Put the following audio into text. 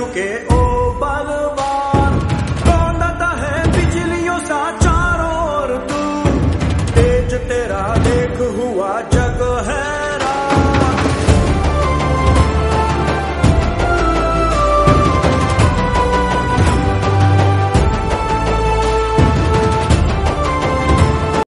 Suke.